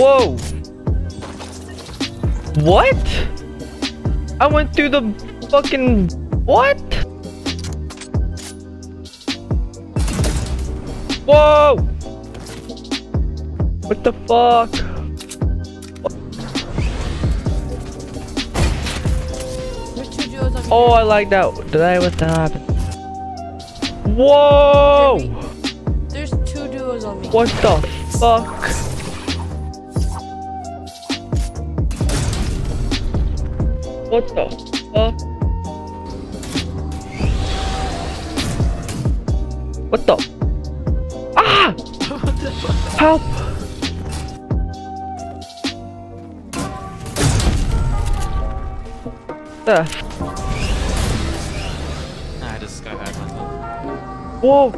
Whoa! What? I went through the fucking... What? Whoa! What the fuck? Oh, I lagged out. Did I? What the happened? Whoa! There's two duos on me. What the fuck? What the fuck? What the? Ah! What the fuck? Help! The. Whoa!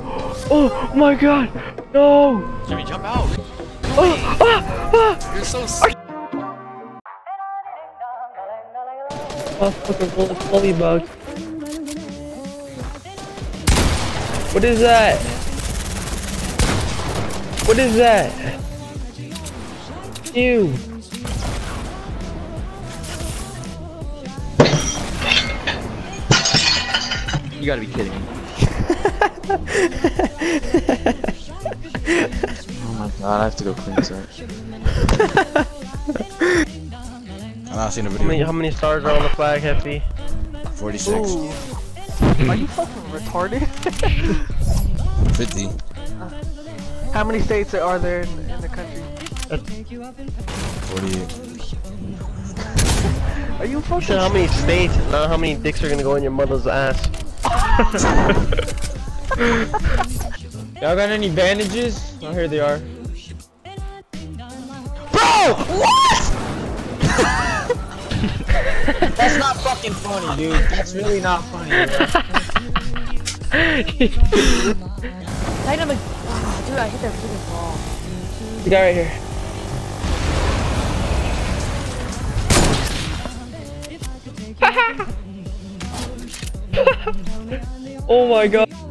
Oh my god! No! Jimmy, jump out! Oh, you're so sick! Oh, fucking holy bug. What is that? What is that? Ew! You gotta be kidding me. Oh my god, I have to go clean this up. I've not seen a video. How many stars are on the flag, Hefty? 46. Ooh. Are you fucking retarded? 50. How many states are there in the country? 48. Are you fucking so how many states, not how many dicks are gonna go in your mother's ass? Y'all got any bandages? Oh, here they are. Bro! What?! That's not fucking funny, dude. That's really not funny, bro. Oh, dude, I hit that freaking ball. The guy right here. Oh my god.